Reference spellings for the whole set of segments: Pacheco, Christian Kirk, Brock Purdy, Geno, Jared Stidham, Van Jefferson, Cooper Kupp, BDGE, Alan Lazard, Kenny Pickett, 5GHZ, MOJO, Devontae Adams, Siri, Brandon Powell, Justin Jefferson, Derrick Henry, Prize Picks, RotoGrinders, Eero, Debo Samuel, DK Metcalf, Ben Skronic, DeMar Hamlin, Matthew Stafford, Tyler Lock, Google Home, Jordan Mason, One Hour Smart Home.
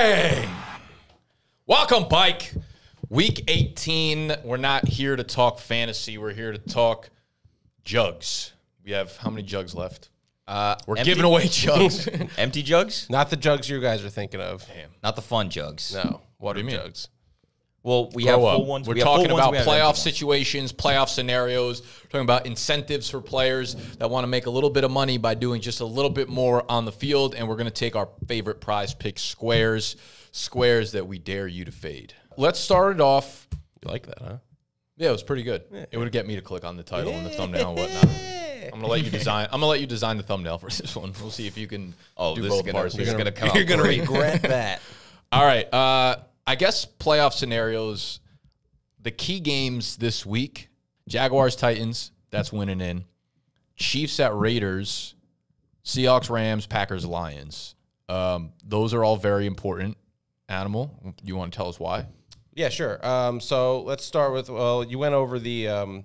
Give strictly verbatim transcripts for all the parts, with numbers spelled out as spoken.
Bang! Welcome, Bike. Week eighteen. We're not here to talk fantasy. We're here to talk jugs. We have how many jugs left? Uh, We're empty. Giving away jugs. Empty jugs? Not the jugs you guys are thinking of. Damn. Not the fun jugs. No. Water jugs. Well, we Grow have full up. ones. We're we talking about ones, playoff situations, playoff scenarios, talking about incentives for players that want to make a little bit of money by doing just a little bit more on the field, and we're going to take our favorite prize pick squares, squares that we dare you to fade. Let's start it off. You like that, huh? Yeah, it was pretty good. Yeah. It would get me to click on the title and the thumbnail and whatnot. I'm gonna let you design. I'm gonna let you design the thumbnail for this one. We'll see if you can oh, do this both is gonna, parts. You're gonna, gonna, you're gonna regret that. All right. Uh, I guess playoff scenarios. The key games this week: Jaguars, Titans. That's winning in. Chiefs at Raiders. Seahawks, Rams, Packers, Lions. Um, those are all very important. Animal, you want to tell us why? Yeah, sure. Um, so let's start with. Well, you went over the. Um,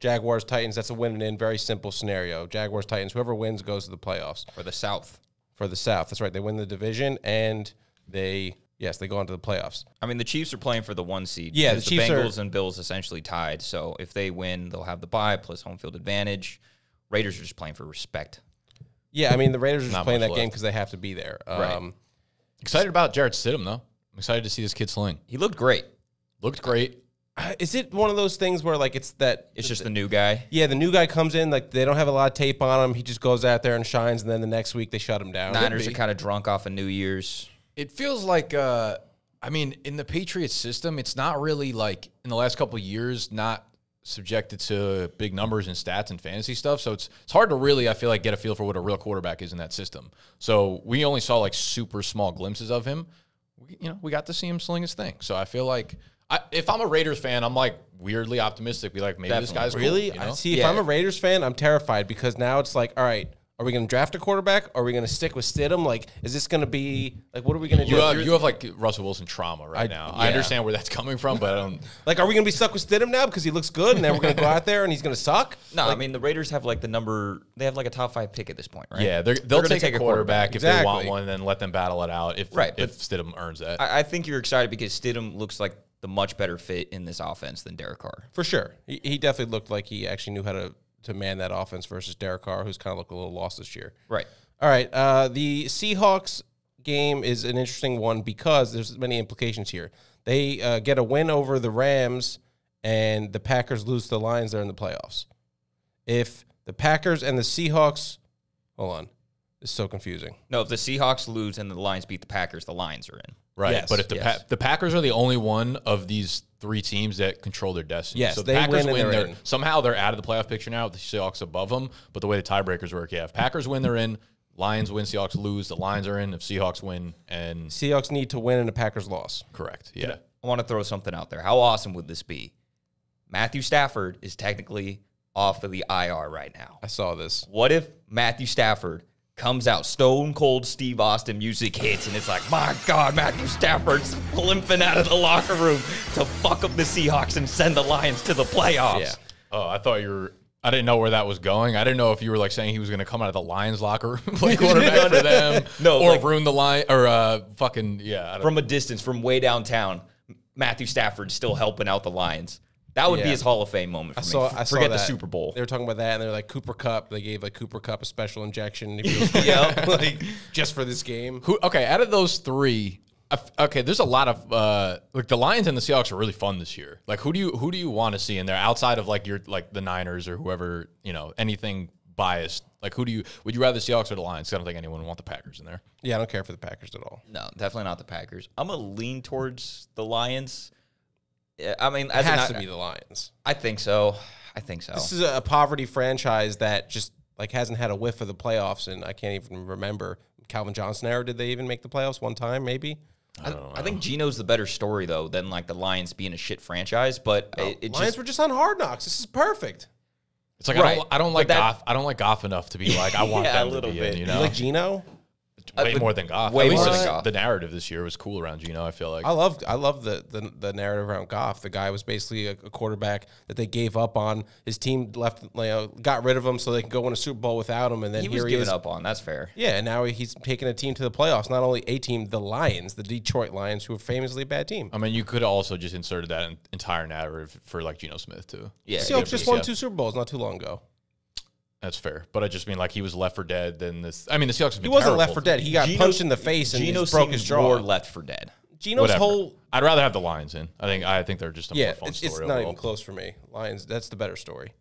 Jaguars, Titans, that's a win and in, very simple scenario. Jaguars, Titans, whoever wins goes to the playoffs. For the South. For the South, that's right. They win the division, and they, yes, they go on to the playoffs. I mean, the Chiefs are playing for the one seed. Yeah, the, the Chiefs Bengals are... and Bills essentially tied, so if they win, they'll have the bye plus home field advantage. Raiders are just playing for respect. Yeah, I mean, the Raiders are just playing that left. game because they have to be there. Um, right. Excited about Jared Stidham, though. I'm excited to see this kid sling. He looked great. Looked great. Is it one of those things where, like, it's that... It's just the new guy? Yeah, the new guy comes in. Like, they don't have a lot of tape on him. He just goes out there and shines, and then the next week they shut him down. Niners are kind of drunk off of New Year's. It feels like, uh, I mean, in the Patriots system, it's not really, like, in the last couple of years, not subjected to big numbers and stats and fantasy stuff. So it's, it's hard to really, I feel like, get a feel for what a real quarterback is in that system. So we only saw, like, super small glimpses of him. We, you know, we got to see him sling his thing. So I feel like... I, if I'm a Raiders fan, I'm like weirdly optimistic. Be like, maybe Definitely. this guy's cool, really. You know? I see. Yeah. If I'm a Raiders fan, I'm terrified because now it's like, all right, are we going to draft a quarterback? Are we going to stick with Stidham? Like, is this going to be like, what are we going to do? Have, you have like Russell Wilson trauma right I, now. Yeah. I understand where that's coming from, but I don't. Like, are we going to be stuck with Stidham now because he looks good, and then we're going to go out there and he's going to suck? No, like, I mean the Raiders have like the number. They have like a top five pick at this point, right? Yeah, they're, they'll they're take, take a quarterback, quarterback. if exactly. they want one, and then let them battle it out if right, if Stidham earns that. I, I think you're excited because Stidham looks like the much better fit in this offense than Derek Carr. For sure. He, he definitely looked like he actually knew how to, to man that offense versus Derek Carr, who's kind of looked a little lost this year. Right. All right. Uh, the Seahawks game is an interesting one because there's many implications here. They uh, get a win over the Rams, and the Packers lose to the Lions. They're in the playoffs. If the Packers and the Seahawks – hold on. It's so confusing. No, if the Seahawks lose and the Lions beat the Packers, the Lions are in. Right, yes, but if the yes. pa the Packers are the only one of these three teams that control their destiny, yes, so the they Packers win, win they're in. Somehow they're out of the playoff picture now. The Seahawks above them, but the way the tiebreakers work, yeah, if Packers win, they're in. Lions win, Seahawks lose. The Lions are in. If Seahawks win, and Seahawks need to win, and the Packers loss. Correct. Yeah, I want to throw something out there. How awesome would this be? Matthew Stafford is technically off of the I R right now. I saw this. What if Matthew Stafford comes out, Stone Cold Steve Austin music hits, and it's like, my God, Matthew Stafford's limping out of the locker room to fuck up the Seahawks and send the Lions to the playoffs. Yeah. Oh, I thought you were, I didn't know where that was going. I didn't know if you were like saying he was going to come out of the Lions locker room, play quarterback for them, no, or like, ruin the Lions, or uh, fucking, yeah. I don't from know. a distance, from way downtown, Matthew Stafford's still helping out the Lions. That would yeah. be his Hall of Fame moment for I saw, me. I Forget saw the Super Bowl. They were talking about that, and they were like, Cooper Kupp. They gave like Cooper Kupp a special injection. yeah, like, just for this game. Who? Okay, out of those three, okay, there's a lot of uh, like the Lions and the Seahawks are really fun this year. Like, who do you who do you want to see in there outside of like your like the Niners or whoever, you know, anything biased? Like, who do you would you rather the Seahawks or the Lions? I don't think anyone would want the Packers in there. Yeah, I don't care for the Packers at all. No, definitely not the Packers. I'm gonna lean towards the Lions. I mean, as it has to be the Lions. I think so. I think so. This is a poverty franchise that just like hasn't had a whiff of the playoffs, and I can't even remember Calvin Johnson era. Did they even make the playoffs one time? Maybe. I, don't I, know. I think Geno's the better story though than like the Lions being a shit franchise. But no, it, it Lions just, were just on Hard Knocks. This is perfect. It's like right. I don't. I don't like that, Goff. I don't like Goff enough to be like I want yeah, them a little to be bit. In, you know? You like Geno? Way more than Goff. Way more than Goff. The narrative this year was cool around Geno, I feel like. I love I love the, the the narrative around Goff. The guy was basically a, a quarterback that they gave up on. His team left, you know, got rid of him so they could go win a Super Bowl without him. And then he was given up on. That's fair. Yeah, and now he's taking a team to the playoffs. Not only a team, the Lions, the Detroit Lions, who are famously a bad team. I mean, you could also just insert that entire narrative for like Geno Smith too. Yeah, so just won two Super Bowls not too long ago. That's fair, but I just mean like he was left for dead. Then this, I mean, the Seahawks. He wasn't left for dead. He got punched in the face and broke his jaw. Or left for dead. Geno's whole. I'd rather have the Lions in. I think I think they're just a more fun story. It's not even close for me. Lions. That's the better story.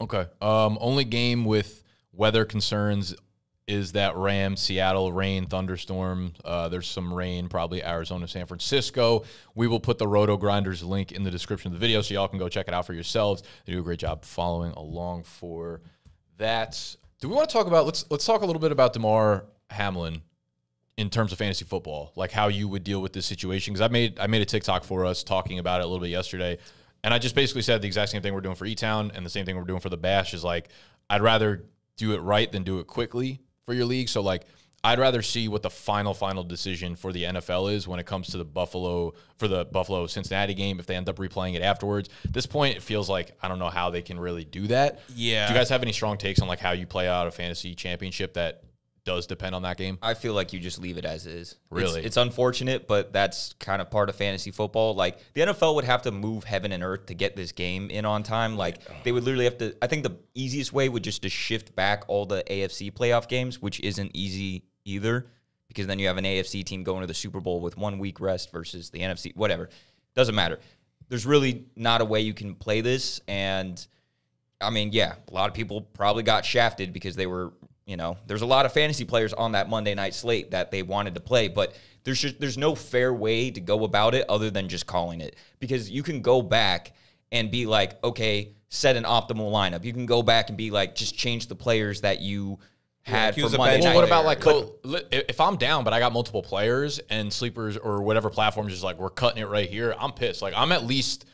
Okay. Um. Only game with weather concerns is that Rams, Seattle, rain, thunderstorm. Uh, there's some rain, probably Arizona, San Francisco. We will put the Roto Grinders link in the description of the video so y'all can go check it out for yourselves. They do a great job following along for that. Do we want to talk about, let's let's talk a little bit about DeMar Hamlin in terms of fantasy football, like how you would deal with this situation? Because I made, I made a TikTok for us talking about it a little bit yesterday, and I just basically said the exact same thing we're doing for E-Town and the same thing we're doing for the Bash is like, I'd rather do it right than do it quickly for your league. So like, I'd rather see what the final, final decision for the N F L is when it comes to the Buffalo, for the Buffalo Cincinnati game, if they end up replaying it afterwards. At this point, it feels like, I don't know how they can really do that. Yeah. Do you guys have any strong takes on like how you play out a fantasy championship that does depend on that game? I feel like you just leave it as is. Really? It's, it's unfortunate, but that's kind of part of fantasy football. Like the N F L would have to move heaven and earth to get this game in on time. Like they would literally have to, I think the easiest way would just to shift back all the A F C playoff games, which isn't easy either, because then you have an A F C team going to the Super Bowl with one week rest versus the N F C, whatever. Doesn't matter. There's really not a way you can play this. And I mean, yeah, a lot of people probably got shafted because they were, you know, there's a lot of fantasy players on that Monday night slate that they wanted to play, but there's just, there's no fair way to go about it other than just calling it, because you can go back and be like, okay, set an optimal lineup. You can go back and be like, just change the players that you had for Monday night. Well, what about like, if I'm down, but I got multiple players and sleepers or whatever platforms is like, we're cutting it right here, I'm pissed. Like I'm at least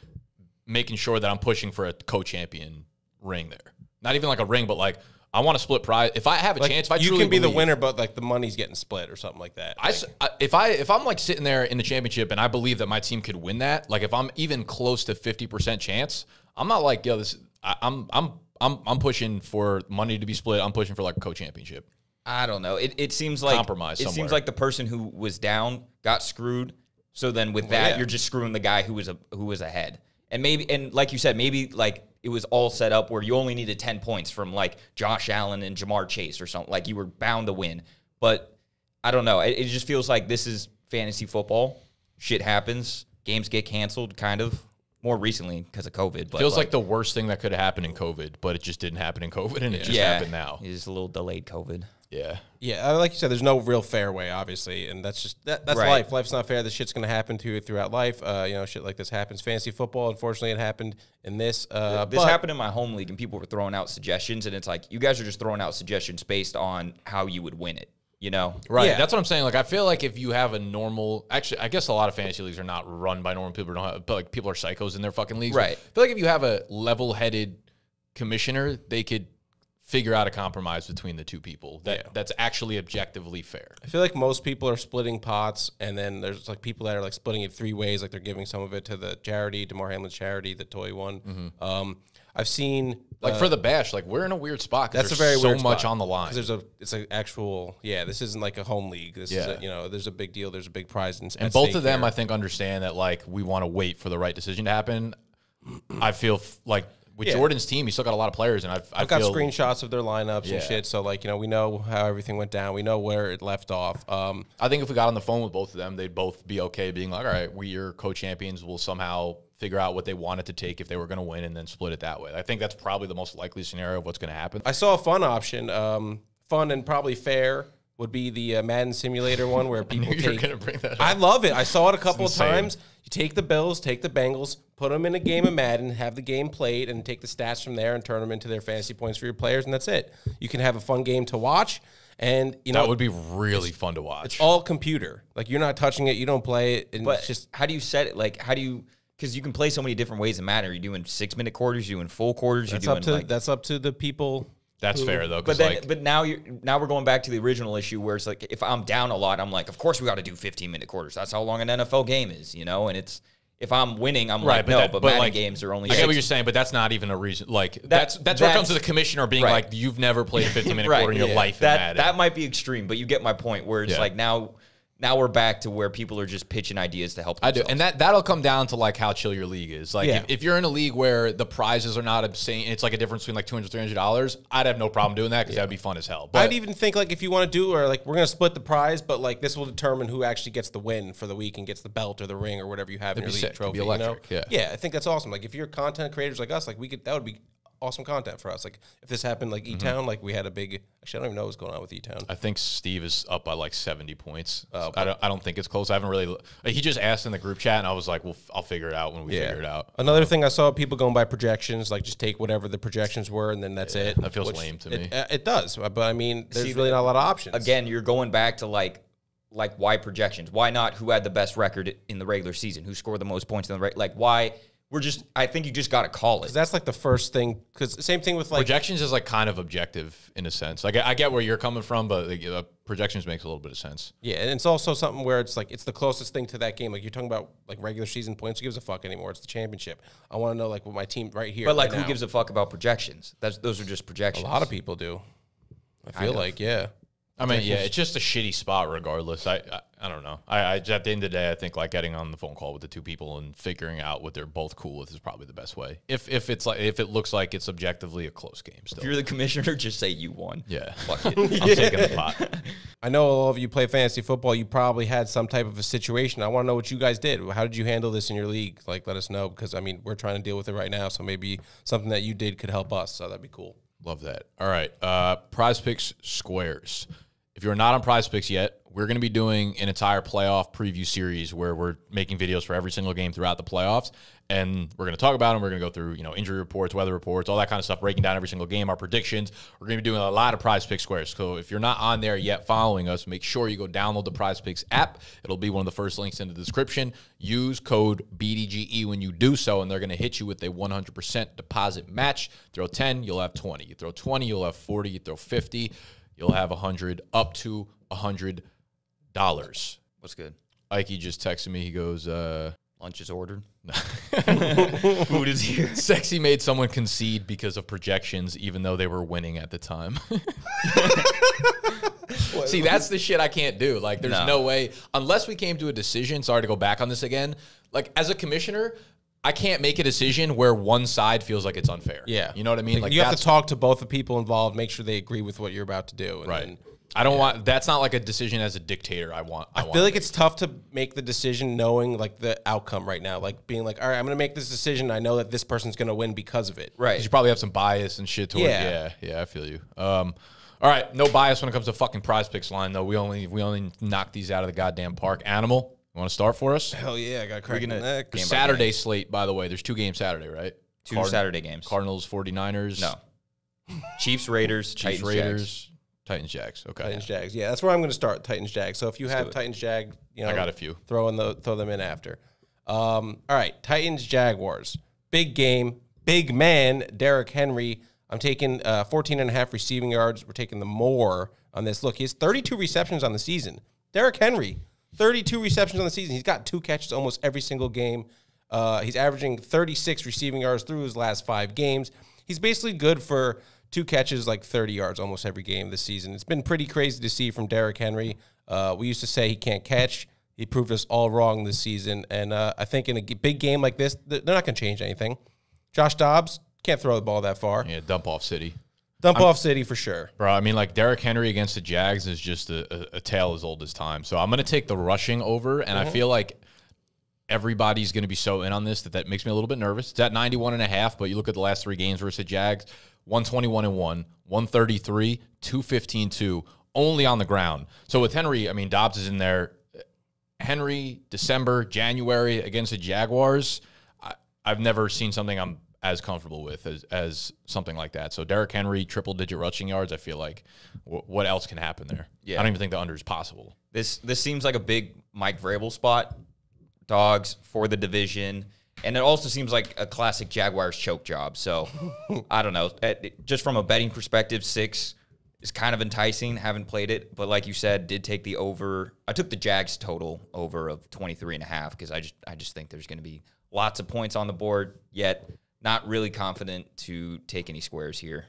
making sure that I'm pushing for a co-champion ring there. Not even like a ring, but like, I want to split prize. If I have a like chance, if I you truly can be believe, the winner, but like the money's getting split or something like that. I like, if I if I'm like sitting there in the championship and I believe that my team could win that, like if I'm even close to fifty percent chance, I'm not like yo, this. I, I'm I'm I'm I'm pushing for money to be split. I'm pushing for like a co-championship. I don't know. It it seems like compromise. It somewhere. seems like the person who was down got screwed. So then with that, well, yeah. you're just screwing the guy who was a who was ahead. And maybe, and like you said, maybe like it was all set up where you only needed ten points from like Josh Allen and Jamar Chase or something. Like you were bound to win. But I don't know. It, it just feels like this is fantasy football. Shit happens. Games get canceled, kind of. More recently because of COVID. But feels like, like the worst thing that could happen in COVID, but it just didn't happen in COVID, and it yeah. just yeah. happened now. It's just a little delayed COVID. Yeah. Yeah, like you said, there's no real fair way, obviously, and that's just that, that's right. life. Life's not fair. This shit's going to happen to you throughout life. Uh, you know, shit like this happens. Fantasy football, unfortunately, it happened in this. Uh, this but, happened in my home league, and people were throwing out suggestions, and it's like, you guys are just throwing out suggestions based on how you would win it, you know? Right. Yeah. That's what I'm saying. Like, I feel like if you have a normal, actually, I guess a lot of fantasy leagues are not run by normal people, don't have, but like people are psychos in their fucking leagues. Right. I feel like if you have a level-headed commissioner, they could figure out a compromise between the two people that yeah. that's actually objectively fair. I feel like most people are splitting pots, and then there's like people that are like splitting it three ways, like they're giving some of it to the charity, DeMar Hamlin's charity, the toy one. Mm-hmm. um, I've seen like uh, for the Bash, like we're in a weird spot. That's a very so weird much spot on the line. There's a it's an actual yeah. This isn't like a home league. This yeah. is a, you know there's a big deal. There's a big prize and and both of them there. I think understand that like we want to wait for the right decision to happen. I feel like. With yeah. Jordan's team, he's still got a lot of players, and I've, I've, I've got screenshots of their lineups yeah. and shit. So, like, you know, we know how everything went down. We know where it left off. Um, I think if we got on the phone with both of them, they'd both be okay being like, all right, we are co-champions. We'll somehow figure out what they wanted to take if they were going to win and then split it that way. I think that's probably the most likely scenario of what's going to happen. I saw a fun option, um, fun and probably fair, would be the uh, Madden Simulator one where people I knew you take, were gonna bring that up. I love it. I saw it a couple of times. You take the Bills, take the Bengals, put them in a game of Madden, have the game played, and take the stats from there and turn them into their fantasy points for your players, and that's it. You can have a fun game to watch, and you know that would be really fun to watch. It's all computer. Like you're not touching it, you don't play it, and but it's just how do you set it? Like how do you? Because you can play so many different ways in Madden. You're doing six minute quarters, you're doing full quarters. That's you're doing up to like, that's up to the people. That's fair though, but then, like, but now you now we're going back to the original issue where it's like if I'm down a lot, I'm like, of course we got to do fifteen minute quarters. That's how long an N F L game is, you know. And it's if I'm winning, I'm right, like, but no, that, but, but Madden like, games are only. I get what you're saying, but that's not even a reason. Like that, that's that's where it comes to the commissioner being right. like, you've never played a fifteen minute right, quarter in your yeah. life. That in Madden. That might be extreme, but you get my point. Where it's yeah. like now. Now we're back to where people are just pitching ideas to help themselves. I do. And that, that'll come down to like how chill your league is. Like yeah. if, if you're in a league where the prizes are not obscene, it's like a difference between like two hundred, three hundred dollars, I'd have no problem doing that because yeah. that'd be fun as hell. But I'd even think like if you want to do or like we're going to split the prize, but like this will determine who actually gets the win for the week and gets the belt or the ring or whatever you have in your league trophy. You know? yeah. yeah, I think that's awesome. Like if you're content creators like us, like we could, that would be awesome content for us. Like if this happened like E-Town, mm-hmm. like we had a big, actually I don't even know what was going on with E-Town. I think Steve is up by like seventy points. Oh, I, don't, I don't think it's close. I haven't really, he just asked in the group chat and I was like, well, I'll figure it out when we yeah. figure it out. Another thing I saw people going by projections, like just take whatever the projections were and then that's yeah, it. That feels Which, lame to me. It, it does. But I mean, there's See, really not a lot of options. Again, you're going back to like, like why projections? Why not who had the best record in the regular season? Who scored the most points in the regular? Like why? We're just, I think you just got to call it. That's like the first thing. Because same thing with like. Projections is like kind of objective in a sense. Like I, I get where you're coming from, but like, uh, projections makes a little bit of sense. Yeah. And it's also something where it's like, it's the closest thing to that game. Like you're talking about like regular season points. Who gives a fuck anymore? It's the championship. I want to know like what my team right here. But like right who now. gives a fuck about projections? That's, those are just projections. A lot of people do. I kind feel of. like, yeah. I mean, yeah, it's just a shitty spot regardless. I I, I don't know. I, I at the end of the day, I think like getting on the phone call with the two people and figuring out what they're both cool with is probably the best way. If if it's like if it looks like it's objectively a close game still. If you're the commissioner, just say you won. Yeah. Fuck it. I'm yeah. taking the pot. I know all of you play fantasy football. You probably had some type of a situation. I want to know what you guys did. How did you handle this in your league? Like, let us know because, I mean, we're trying to deal with it right now. So maybe something that you did could help us. So that'd be cool. Love that. All right. Uh, Prize Picks Squares. If you're not on Prize Picks yet, we're going to be doing an entire playoff preview series where we're making videos for every single game throughout the playoffs, and we're going to talk about them. We're going to go through, you know, injury reports, weather reports, all that kind of stuff, breaking down every single game, our predictions. We're going to be doing a lot of Prize Picks Squares. So if you're not on there yet following us, make sure you go download the Prize Picks app. It'll be one of the first links in the description. Use code B D G E when you do so, and they're going to hit you with a one hundred percent deposit match. Throw ten, you'll have twenty. You throw twenty, you'll have forty. You throw fifty, you'll have one hundred, up to one hundred dollars. What's good? Ike just texted me. He goes, uh, lunch is ordered. Food is here. Sexy made someone concede because of projections, even though they were winning at the time. See, that's the shit I can't do. Like, there's no. no way. Unless we came to a decision, sorry to go back on this again. Like, as a commissioner, I can't make a decision where one side feels like it's unfair. Yeah. You know what I mean? Like, like you have to talk to both the people involved, make sure they agree with what you're about to do. And right. Then, I don't yeah. want, that's not like a decision as a dictator I want. I, I feel like it's tough to make the decision knowing like the outcome right now. Like being like, all right, I'm going to make this decision. I know that this person's going to win because of it. Right. You probably have some bias and shit toward yeah. it. Yeah. Yeah, I feel you. Um, all right. No bias when it comes to fucking Prize Picks line though. We only, we only knock these out of the goddamn park. Animal, you want to start for us? Hell yeah. I got cracking the neck. Saturday slate, by the way. There's two games Saturday, right? Two Card Saturday games. Cardinals, forty-niners. No. Chiefs, Raiders, Chiefs, Titans, Raiders. Jacks. Titans Jags, okay. Titans Jags, yeah, that's where I'm going to start. Titans Jags. So if you Let's have Titans Jag, you know, I got a few. Throw in the throw them in after. Um, all right, Titans Jaguars, big game, big man, Derrick Henry. I'm taking uh, fourteen and a half receiving yards. We're taking the more on this. Look, he has thirty-two receptions on the season. Derrick Henry, thirty-two receptions on the season. He's got two catches almost every single game. Uh, he's averaging thirty-six receiving yards through his last five games. He's basically good for two catches, like thirty yards almost every game this season. It's been pretty crazy to see from Derrick Henry. Uh, we used to say he can't catch. He proved us all wrong this season. And uh, I think in a big game like this, they're not going to change anything. Josh Dobbs can't throw the ball that far. Yeah, dump off city. Dump I'm, off city for sure. Bro, I mean, like, Derrick Henry against the Jags is just a, a, a tale as old as time. So I'm going to take the rushing over, and mm-hmm. I feel like everybody's going to be so in on this that that makes me a little bit nervous. It's at ninety-one and a half, but you look at the last three games versus the Jags, one twenty-one and one, one thirty-three, two fifteen and two, only on the ground. So with Henry, I mean, Dobbs is in there. Henry, December, January against the Jaguars, I, I've never seen something I'm as comfortable with as, as something like that. So Derrick Henry, triple-digit rushing yards, I feel like w what else can happen there? Yeah. I don't even think the under is possible. This, this seems like a big Mike Vrabel spot. Dogs for the division. And it also seems like a classic Jaguars choke job. So I don't know. Just from a betting perspective, six is kind of enticing. Haven't played it. But like you said, did take the over. I took the Jags total over of twenty-three and a half because I just, I just think there's going to be lots of points on the board, yet not really confident to take any squares here.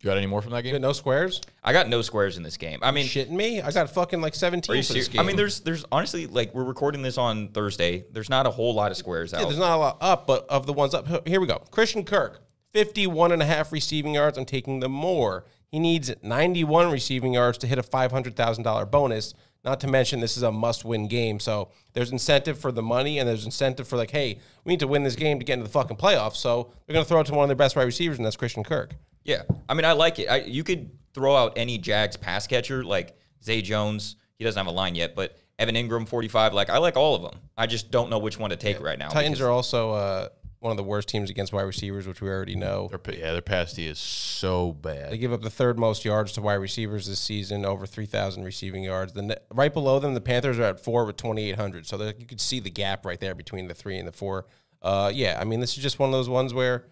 You got any more from that game? You got no squares? I got no squares in this game. I mean, shitting me? I got fucking like seventeen for this game. I mean, there's there's honestly, like, we're recording this on Thursday. There's not a whole lot of squares out. Yeah, there's not a lot up, but of the ones up, here we go. Christian Kirk, fifty-one and a half receiving yards. I'm taking the more. He needs ninety-one receiving yards to hit a five hundred thousand dollar bonus. Not to mention, this is a must-win game. So there's incentive for the money, and there's incentive for, like, hey, we need to win this game to get into the fucking playoffs. So they're going to throw it to one of their best wide receivers, and that's Christian Kirk. Yeah, I mean, I like it. I, you could throw out any Jags pass catcher, like Zay Jones. He doesn't have a line yet, but Evan Ingram, forty-five. Like, I like all of them. I just don't know which one to take yeah. right now. Titans are also uh, one of the worst teams against wide receivers, which we already know. Their, yeah, their pass D is so bad. They give up the third most yards to wide receivers this season, over three thousand receiving yards. The, right below them, the Panthers are at four with twenty-eight hundred. So you could see the gap right there between the three and the four. Uh, yeah, I mean, this is just one of those ones where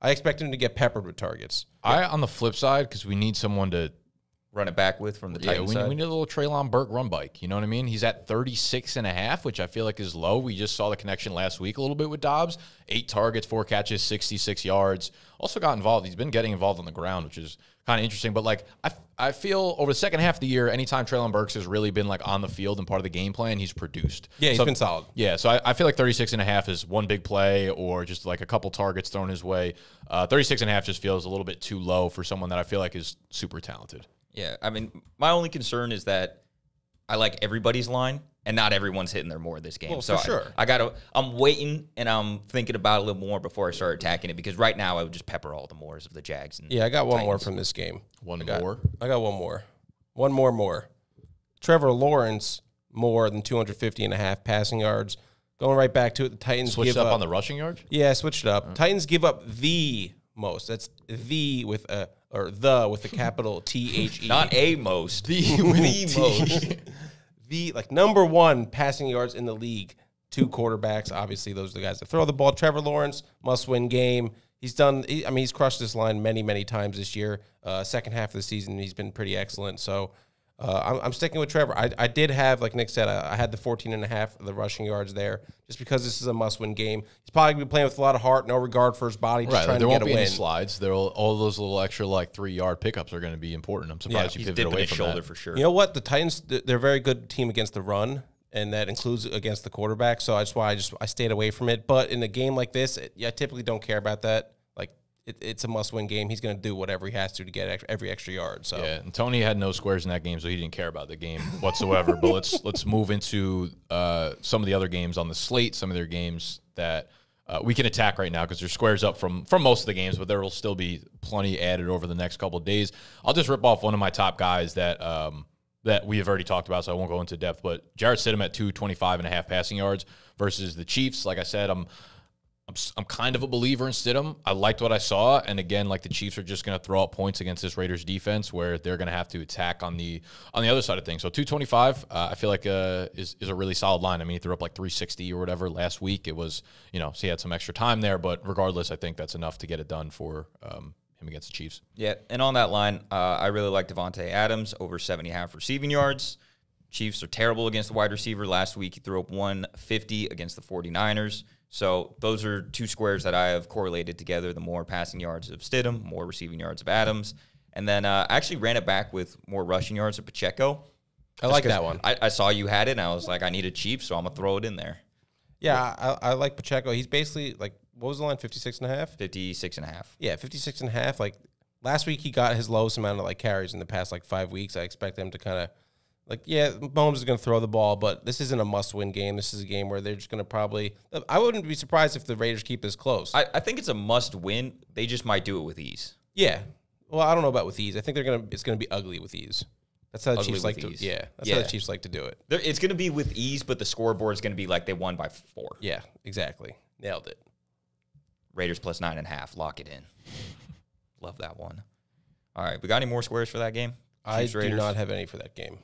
I expect him to get peppered with targets. I yeah. On the flip side, because we need someone to run it back with from the Titans yeah, we, side. We need a little Traylon Burke run bike. You know what I mean? He's at thirty-six and a half, which I feel like is low. We just saw the connection last week a little bit with Dobbs. Eight targets, four catches, sixty-six yards. Also got involved. He's been getting involved on the ground, which is kind of interesting. But, like, I, I feel over the second half of the year, anytime Traylon Burks has really been, like, on the field and part of the game plan, he's produced. Yeah, he's so, been solid. Yeah, so I, I feel like thirty-six and a half is one big play or just, like, a couple targets thrown his way. Uh, thirty-six and a half just feels a little bit too low for someone that I feel like is super talented. Yeah, I mean, my only concern is that I like everybody's line, and not everyone's hitting their more this game. Well, so for sure. I, I gotta, I'm waiting, and I'm thinking about it a little more before I start attacking it, because right now I would just pepper all the mores of the Jags. And yeah, I got one Titans. more from this game. One I got, more? I got one more. One more more. Trevor Lawrence, more than two hundred fifty and a half passing yards. Going right back to it, the Titans Switched give up. up on the rushing yards? Yeah, switched it up. Right. Titans give up the most. That's the with a, or the with a capital T H E. Not a most. The, the most. The, like, number one passing yards in the league, two quarterbacks. Obviously, those are the guys that throw the ball. Trevor Lawrence, must-win game. He's done he, – I mean, he's crushed this line many, many times this year. Uh, second half of the season, he's been pretty excellent. So uh, I'm, I'm sticking with Trevor. I, I did have, like Nick said, I, I had the fourteen and a half of the rushing yards there just because this is a must-win game. He's probably going to be playing with a lot of heart, no regard for his body, just right, trying to get a win. There won't be any slides. All, all those little extra, like, three-yard pickups are going to be important. I'm surprised yeah, you pivoted away from shoulder that. For sure. You know what? The Titans, they're a very good team against the run, and that includes against the quarterback. So that's why I just I stayed away from it. But in a game like this, it, yeah, I typically don't care about that. Like, it, it's a must-win game. He's going to do whatever he has to to get extra, every extra yard. So yeah, and Tony had no squares in that game, so he didn't care about the game whatsoever. But let's let's move into uh, some of the other games on the slate. Some of their games that uh, we can attack right now because there's squares up from from most of the games, but there will still be plenty added over the next couple of days. I'll just rip off one of my top guys that. Um, that we have already talked about, so I won't go into depth, but Jared Stidham at two twenty-five and a half passing yards versus the Chiefs. Like I said, I'm, I'm, I'm kind of a believer in Stidham. I liked what I saw, and again, like, the Chiefs are just going to throw up points against this Raiders defense where they're going to have to attack on the on the other side of things. So two twenty-five, uh, I feel like uh, is, is a really solid line. I mean, he threw up like three sixty or whatever last week. It was, you know, so he had some extra time there, but regardless, I think that's enough to get it done for um against the Chiefs. Yeah, and on that line, uh, I really like Devontae Adams, over seventy and a half receiving yards. Chiefs are terrible against the wide receiver. Last week, he threw up one fifty against the forty-niners. So those are two squares that I have correlated together, the more passing yards of Stidham, more receiving yards of Adams. And then uh, I actually ran it back with more rushing yards of Pacheco. I like that one. I, I saw you had it, and I was like, I need a Chief, so I'm going to throw it in there. Yeah, I, I like Pacheco. He's basically like, what was the line, fifty-six and a half? fifty-six and a half. Yeah, fifty-six and a half. Like, last week he got his lowest amount of, like, carries in the past, like, five weeks. I expect him to kind of, like, yeah, Mahomes is going to throw the ball, but this isn't a must-win game. This is a game where they're just going to probably – I wouldn't be surprised if the Raiders keep this close. I, I think it's a must-win. They just might do it with ease. Yeah. Well, I don't know about with ease. I think they're gonna. It's going to be ugly with ease. That's how the Chiefs like to, yeah. That's how the Chiefs like to do it. They're, it's going to be with ease, but the scoreboard is going to be like they won by four. Yeah, exactly. Nailed it. Raiders plus nine and a half. Lock it in. Love that one. All right, we got any more squares for that game? I do not have any for that game.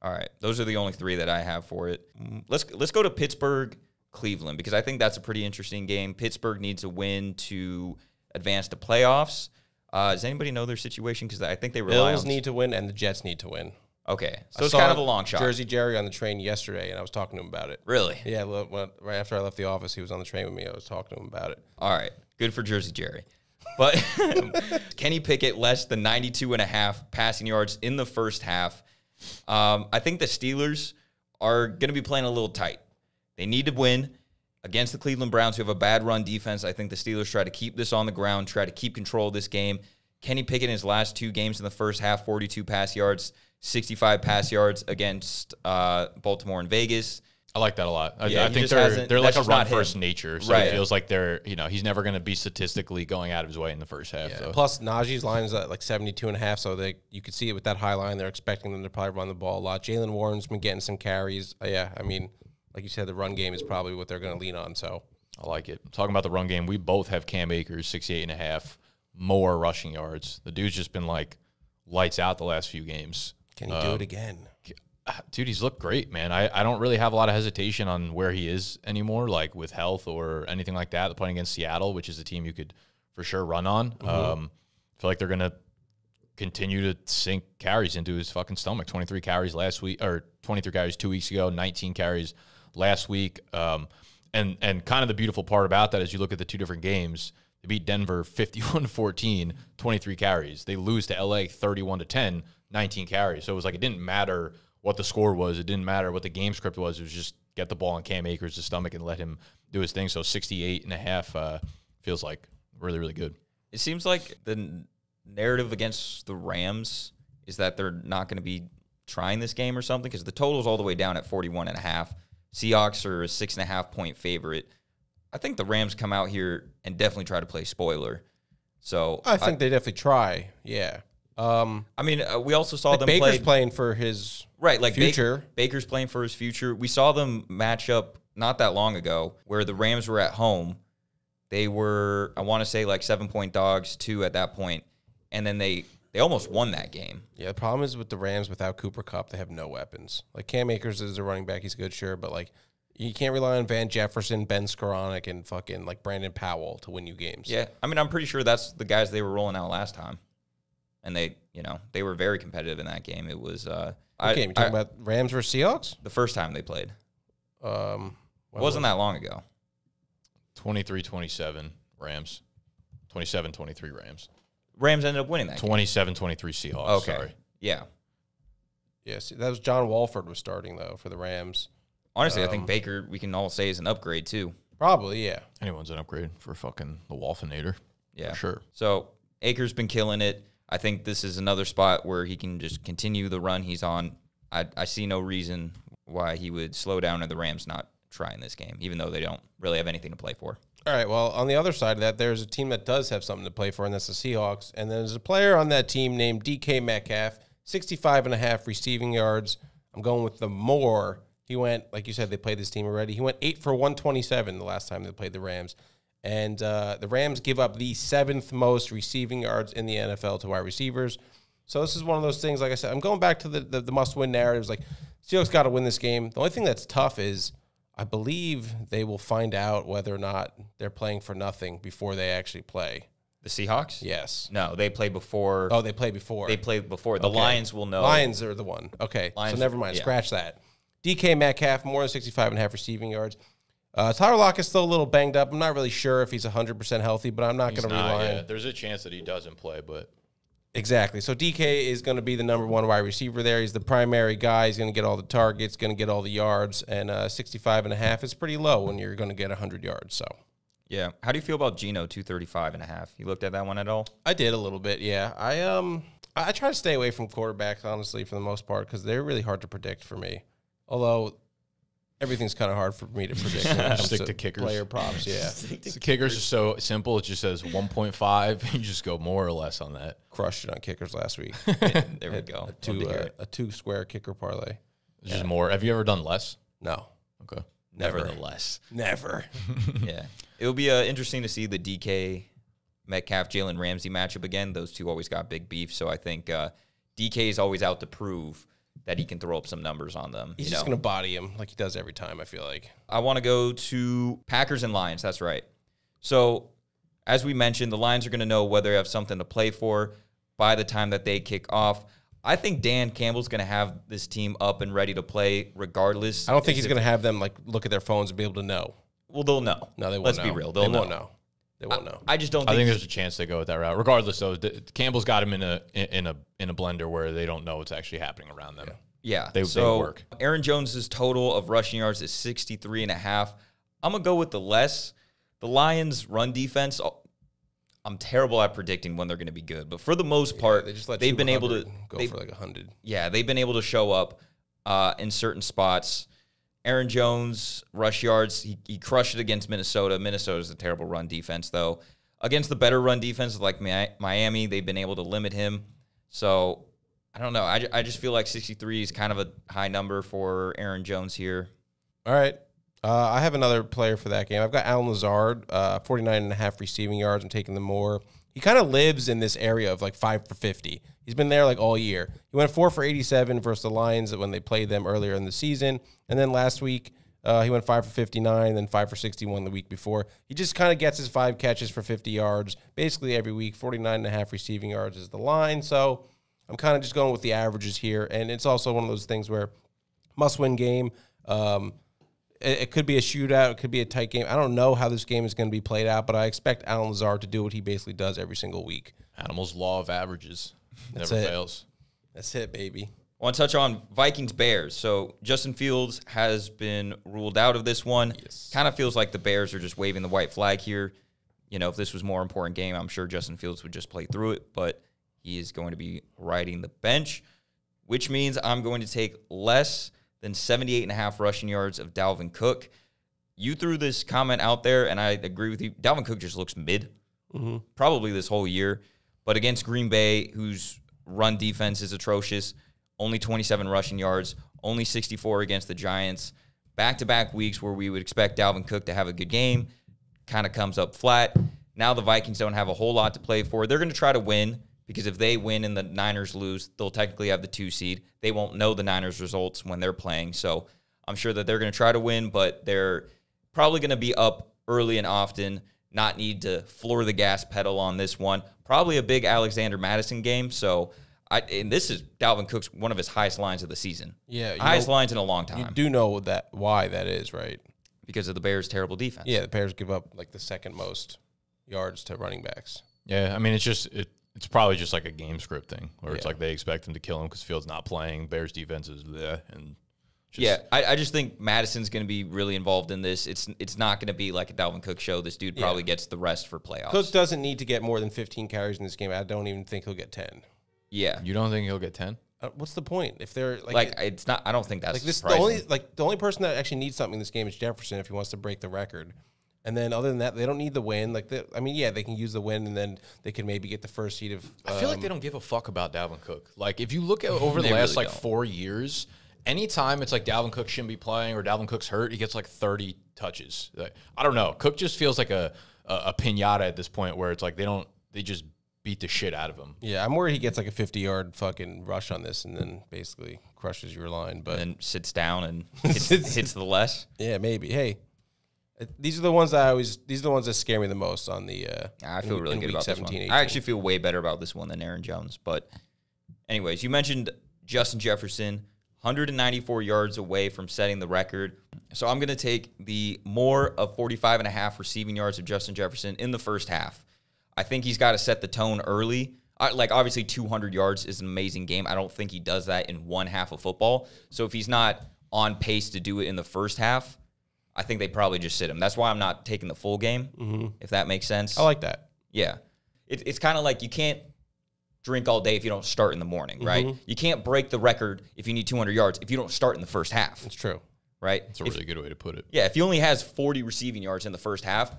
All right, those are the only three that I have for it. Let's let's go to Pittsburgh Cleveland, because I think that's a pretty interesting game. Pittsburgh needs a win to advance to playoffs. Uh, does anybody know their situation? Because I think they rely on... Bills need to win, and the Jets need to win. Okay, so it's kind of a long shot. Jersey Jerry on the train yesterday, and I was talking to him about it. Really? Yeah, well, right after I left the office, he was on the train with me. I was talking to him about it. All right, good for Jersey Jerry. But Kenny Pickett less than ninety-two and a half passing yards in the first half. Um, I think the Steelers are going to be playing a little tight. They need to win against the Cleveland Browns, who have a bad run defense. I think the Steelers try to keep this on the ground, try to keep control of this game. Kenny Pickett in his last two games in the first half, forty-two pass yards, sixty-five pass yards against uh, Baltimore and Vegas. I like that a lot. I, yeah, I think they're they're like a run first nature, so right. It feels like they're you know he's never going to be statistically going out of his way in the first half. Yeah. So. Plus Najee's line is at like seventy-two and a half, so they you could see it with that high line. They're expecting them to probably run the ball a lot. Jaylen Warren's been getting some carries. Uh, yeah, I mean, like you said, the run game is probably what they're going to lean on. So I like it. Talking about the run game, we both have Cam Akers sixty-eight and a half more rushing yards. The dude's just been like lights out the last few games. Can he um, do it again? Dude, he's looked great, man. I, I don't really have a lot of hesitation on where he is anymore, like with health or anything like that. Playing against Seattle, which is a team you could for sure run on. Mm-hmm. um, I feel like they're going to continue to sink carries into his fucking stomach. twenty-three carries last week, or twenty-three carries two weeks ago, nineteen carries last week. Um, and, and kind of the beautiful part about that is you look at the two different games. They beat Denver fifty-one to fourteen, twenty-three carries. They lose to L A thirty-one to ten, nineteen carries. So it was like it didn't matter what the score was. It didn't matter what the game script was. It was just get the ball on Cam Akers' stomach and let him do his thing. So sixty-eight and a half uh, feels like really, really good. It seems like the narrative against the Rams is that they're not going to be trying this game or something, because the total's all the way down at forty-one and a half. Seahawks are a six and a half point favorite. I think the Rams come out here and definitely try to play spoiler. So I think I, they definitely try. Yeah. Um, I mean, uh, we also saw like them Baker's play, playing for his right, like future. Baker, Baker's playing for his future. We saw them match up not that long ago where the Rams were at home. They were, I want to say, like seven-point dogs, two at that point, and then they they almost won that game. Yeah, the problem is with the Rams without Cooper Kupp, they have no weapons. Like Cam Akers is a running back; he's good, sure, but like you can't rely on Van Jefferson, Ben Skronic, and fucking like Brandon Powell to win you games. Yeah, I mean, I'm pretty sure that's the guys they were rolling out last time. And they, you know, they were very competitive in that game. It was. Uh, what game? You talking I, about Rams versus Seahawks? The first time they played. Um, it wasn't that long ago. twenty-three twenty-seven Rams. twenty-seven twenty-three Rams. Rams ended up winning that twenty-seven, game. twenty-seven twenty-three Seahawks. Okay. Sorry. Yeah. Yes, yeah, that was John Wolford was starting, though, for the Rams. Honestly, um, I think Baker, we can all say, is an upgrade, too. Probably, yeah. Anyone's an upgrade for fucking the Wolfinator. Yeah. For sure. So, Akers been killing it. I think this is another spot where he can just continue the run he's on. I, I see no reason why he would slow down or the Rams not trying this game, even though they don't really have anything to play for. All right, well, on the other side of that, there's a team that does have something to play for, and that's the Seahawks. And there's a player on that team named D K Metcalf, sixty-five and a half receiving yards. I'm going with the more. He went, like you said, they played this team already. He went eight for one twenty-seven the last time they played the Rams. And uh, the Rams give up the seventh most receiving yards in the N F L to wide receivers. So this is one of those things, like I said, I'm going back to the, the, the must-win narratives. Like, Seahawks got to win this game. The only thing that's tough is I believe they will find out whether or not they're playing for nothing before they actually play. The Seahawks? Yes. No, they play before. Oh, they play before. They play before. The okay. Lions will know. Lions are the one. Okay, Lions, so never mind. Yeah. Scratch that. D K Metcalf, more than sixty-five and a half receiving yards. Uh, Tyler Lock is still a little banged up. I'm not really sure if he's one hundred percent healthy, but I'm not going to rely on. Yeah. There's a chance that he doesn't play, but exactly. So D K is going to be the number one wide receiver there. He's the primary guy. He's going to get all the targets, going to get all the yards, and uh, sixty-five and a half is pretty low when you're going to get one hundred yards. So yeah. How do you feel about Geno two thirty-five and a half? You looked at that one at all? I did a little bit. Yeah. I um I try to stay away from quarterbacks honestly for the most part because they're really hard to predict for me. Although. Everything's kind of hard for me to predict. Stick to, to kickers. Player props, yeah. Stick to so kickers are so simple. It just says one point five. You just go more or less on that. Crushed it on kickers last week. Yeah, there we go. A two, uh, a two square kicker parlay. It's yeah. Just more. Have you ever done less? No. Okay. Never. Nevertheless. Never. Yeah. It'll be uh, interesting to see the D K Metcalf Jalen Ramsey matchup again. Those two always got big beef. So I think uh, D K is always out to prove that he can throw up some numbers on them. He's you just going to body him like he does every time, I feel like. I want to go to Packers and Lions. That's right. So, as we mentioned, the Lions are going to know whether they have something to play for by the time that they kick off. I think Dan Campbell's going to have this team up and ready to play regardless. I don't think he's going to have them like look at their phones and be able to know. Well, they'll know. No, they won't know. Let's be real. They'll know. They won't know. They won't know. I, I just don't think... I think there's a chance they go with that route. Regardless, though, Campbell's got them in a, in a, in a blender where they don't know what's actually happening around them. Yeah. yeah. They, so, they work. Aaron Jones' total of rushing yards is sixty-three and a half. I'm going to go with the less. The Lions' run defense... I'm terrible at predicting when they're going to be good, but for the most part, yeah, they just let they've been able to go they, for like a hundred. Yeah, they've been able to show up uh, in certain spots. Aaron Jones rush yards, he, he crushed it against Minnesota. Minnesota's a terrible run defense, though. Against the better run defense like Miami, they've been able to limit him. So I don't know. I I just feel like sixty-three is kind of a high number for Aaron Jones here. All right. Uh, I have another player for that game. I've got Alan Lazard, uh, forty-nine and a half receiving yards. I'm taking the more. He kind of lives in this area of like five for fifty. He's been there like all year. He went four for eighty-seven versus the Lions when they played them earlier in the season. And then last week, uh, he went five for fifty-nine, then five for sixty-one the week before. He just kind of gets his five catches for fifty yards basically every week. forty-nine and a half receiving yards is the line. So I'm kind of just going with the averages here. And it's also one of those things where must-win game. Um, It could be a shootout. It could be a tight game. I don't know how this game is going to be played out, but I expect Alan Lazard to do what he basically does every single week. Animal's law of averages. That's never it. fails. That's it, baby. I want to touch on Vikings-Bears. So Justin Fields has been ruled out of this one. Yes. Kind of feels like the Bears are just waving the white flag here. You know, if this was a more important game, I'm sure Justin Fields would just play through it, but he is going to be riding the bench, which means I'm going to take less than seventy-eight and a half rushing yards of Dalvin Cook. You threw this comment out there, and I agree with you. Dalvin Cook just looks mid, mm-hmm. probably this whole year. But against Green Bay, whose run defense is atrocious, only twenty-seven rushing yards, only sixty-four against the Giants. Back-to-back weeks where we would expect Dalvin Cook to have a good game, kind of comes up flat. Now the Vikings don't have a whole lot to play for. They're going to try to win, because if they win and the Niners lose, they'll technically have the two seed. They won't know the Niners' results when they're playing. So I'm sure that they're going to try to win, but they're probably going to be up early and often, not need to floor the gas pedal on this one. Probably a big Alexander Madison game. So I, and this is Dalvin Cook's one of his highest lines of the season. Yeah. Highest know, lines in a long time. You do know that why that is, right? Because of the Bears' terrible defense. Yeah, the Bears give up like the second most yards to running backs. Yeah, I mean, it's just it, – it's probably just like a game script thing, where yeah. it's like they expect him to kill him because Fields not playing. Bears defense is there, and just yeah, I, I just think Madison's going to be really involved in this. It's it's not going to be like a Dalvin Cook show. This dude probably yeah. gets the rest for playoffs. Cook doesn't need to get more than fifteen carries in this game. I don't even think he'll get ten. Yeah, you don't think he'll get ten? Uh, what's the point if they're like, like it, it's not? I don't think that's like this. The only like the only person that actually needs something in this game is Jefferson if he wants to break the record. And then other than that, they don't need the win. Like, the, I mean, yeah, they can use the win, and then they can maybe get the first seed of... Um, I feel like they don't give a fuck about Dalvin Cook. Like, if you look at over the last, really like, don't. four years, anytime it's like Dalvin Cook shouldn't be playing or Dalvin Cook's hurt, he gets, like, thirty touches. Like, I don't know. Cook just feels like a, a, a pinata at this point where it's like they don't... They just beat the shit out of him. Yeah, I'm worried he gets, like, a fifty-yard fucking rush on this and then basically crushes your line. But and then sits down and hits, hits the less. Yeah, maybe. Hey. These are the ones that I always. These are the ones that scare me the most. On the, uh, I feel in, really in good about this one. eighteen. I actually feel way better about this one than Aaron Jones. But, anyways, you mentioned Justin Jefferson, one hundred ninety-four yards away from setting the record. So I'm going to take the more of forty-five and a half receiving yards of Justin Jefferson in the first half. I think he's got to set the tone early. I, like obviously, two hundred yards is an amazing game. I don't think he does that in one half of football. So if he's not on pace to do it in the first half, I think they probably just sit him. That's why I'm not taking the full game, mm-hmm. if that makes sense. I like that. Yeah. It, it's kind of like you can't drink all day if you don't start in the morning, mm-hmm. right? You can't break the record if you need two hundred yards if you don't start in the first half. That's true. Right? That's a if, really good way to put it. Yeah, if he only has forty receiving yards in the first half,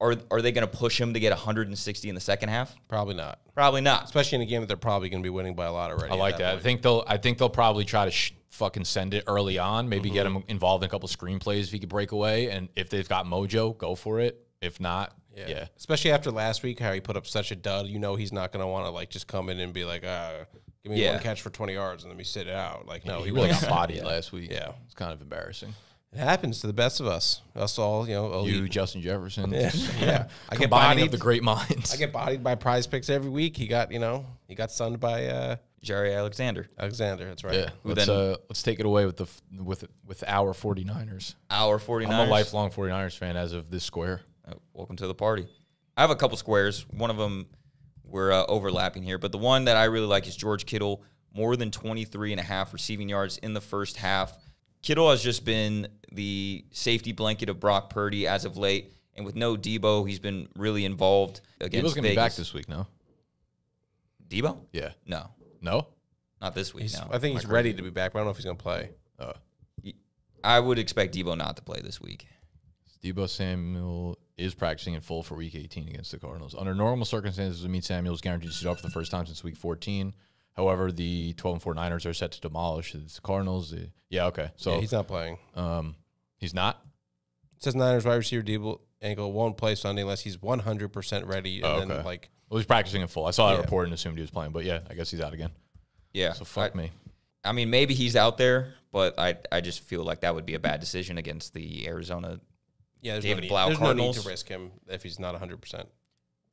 are, are they going to push him to get one hundred sixty in the second half? Probably not. Probably not. Especially in a game that they're probably going to be winning by a lot already. I like that. that. I think they'll I think they'll probably try to... Sh fucking send it early on, maybe mm-hmm. get him involved in a couple screenplays if he could break away. And if they've got mojo, go for it. If not, yeah. yeah. Especially after last week, how he put up such a dud, you know he's not going to want to, like, just come in and be like, ah, give me yeah. one catch for twenty yards and let me sit it out. Like, no, he, he really got bodied yeah. last week. Yeah, it's kind of embarrassing. It happens to the best of us. Us all, you know. You, elite. Justin Jefferson. Yeah. yeah. I get bodied. Of the great minds. I get bodied by Prize Picks every week. He got, you know, he got sunned by uh, Jerry Alexander. Alexander, that's right. Yeah. Let's, then, uh, let's take it away with the with with our 49ers. Our 49ers. I'm a lifelong 49ers fan as of this square. Oh, welcome to the party. I have a couple squares. One of them we're uh, overlapping here, but the one that I really like is George Kittle. More than twenty-three and a half receiving yards in the first half. Kittle has just been the safety blanket of Brock Purdy as of late, and with no Debo, he's been really involved against Debo's gonna Vegas. Be back this week, no? Debo? Yeah. No. No? Not this week, he's, no. I think he's ready to be back, but I don't know if he's going to play. Uh, I would expect Debo not to play this week. Debo Samuel is practicing in full for week eighteen against the Cardinals. Under normal circumstances, it would mean Samuel is guaranteed to sit out for the first time since week fourteen. However, the twelve and four Niners are set to demolish the Cardinals. The, yeah, okay. So yeah, he's not playing. Um, he's not? It says Niners wide receiver Debo ankle won't play Sunday unless he's one hundred percent ready. And oh, okay. Then, like, well, he's practicing in full. I saw that yeah. report and assumed he was playing, but yeah, I guess he's out again. Yeah. So fuck I, me. I mean, maybe he's out there, but I, I just feel like that would be a bad decision against the Arizona yeah, David no Blau there's Cardinals. There's no need to risk him if he's not one hundred percent.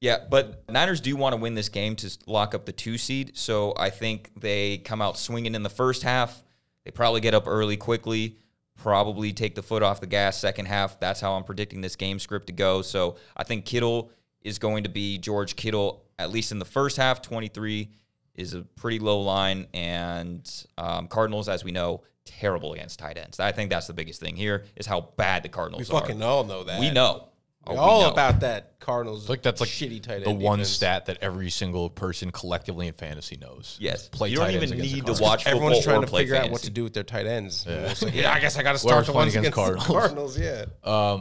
Yeah, but Niners do want to win this game to lock up the two seed, so I think they come out swinging in the first half. They probably get up early quickly, probably take the foot off the gas second half. That's how I'm predicting this game script to go. So I think Kittle is going to be George Kittle, at least in the first half. twenty-three is a pretty low line, and um, Cardinals, as we know, terrible against tight ends. I think that's the biggest thing here is how bad the Cardinals are. We fucking all know that. We know. Oh, all about that Cardinals. Like that's like shitty tight end. The one stat that every single person collectively in fantasy knows. Yes, play you don't even need to watch. Everyone's trying to figure out what to do with their tight ends. Yeah, like, yeah I guess I got to start the ones against, against Cardinals. The Cardinals. Yeah,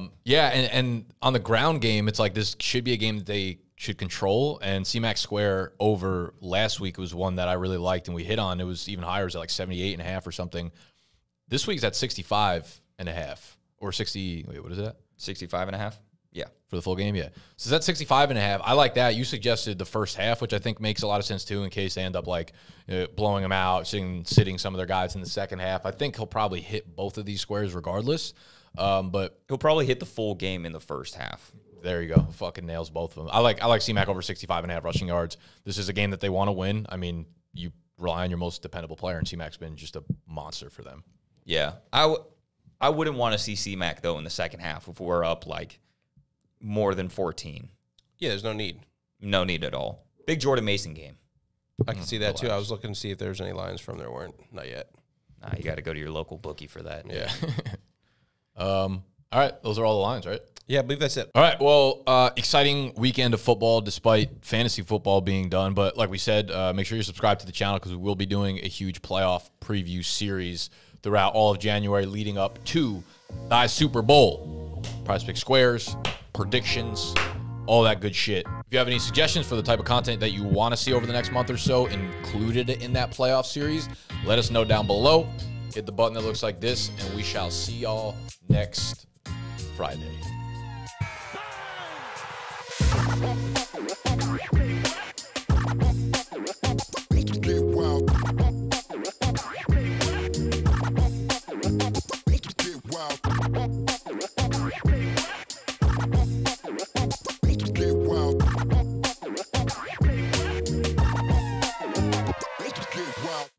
um, yeah, and, and on the ground game, it's like this should be a game that they should control. And C MAC Square over last week was one that I really liked, and we hit on. It was even higher. It was at like seventy-eight and a half or something. This week's at sixty-five and a half or sixty. Wait, what is it at? sixty-five and a half. Yeah. For the full game, yeah. So that's sixty-five and a half. I like that. You suggested the first half, which I think makes a lot of sense, too, in case they end up, like, uh, blowing them out, sitting, sitting some of their guys in the second half. I think he'll probably hit both of these squares regardless. Um, but he'll probably hit the full game in the first half. There you go. Fucking nails both of them. I like I like C MAC over sixty-five and a half rushing yards. This is a game that they want to win. I mean, you rely on your most dependable player, and C MAC's been just a monster for them. Yeah. I, w I wouldn't want to see C MAC, though, in the second half if we're up, like, more than fourteen. Yeah, there's no need. No need at all. Big Jordan Mason game. I can mm, see that, relax. too. I was looking to see if there's any lines from there. Weren't. Not yet. Nah, you got to go to your local bookie for that. Yeah. um. All right. Those are all the lines, right? Yeah, I believe that's it. All right. Well, uh, exciting weekend of football despite fantasy football being done. But like we said, uh, make sure you subscribe to the channel because we will be doing a huge playoff preview series throughout all of January leading up to thy Super Bowl. Prize Pick Squares. Predictions, all that good shit. If you have any suggestions for the type of content that you want to see over the next month or so included in that playoff series, let us know down below. Hit the button that looks like this, and we shall see y'all next Friday.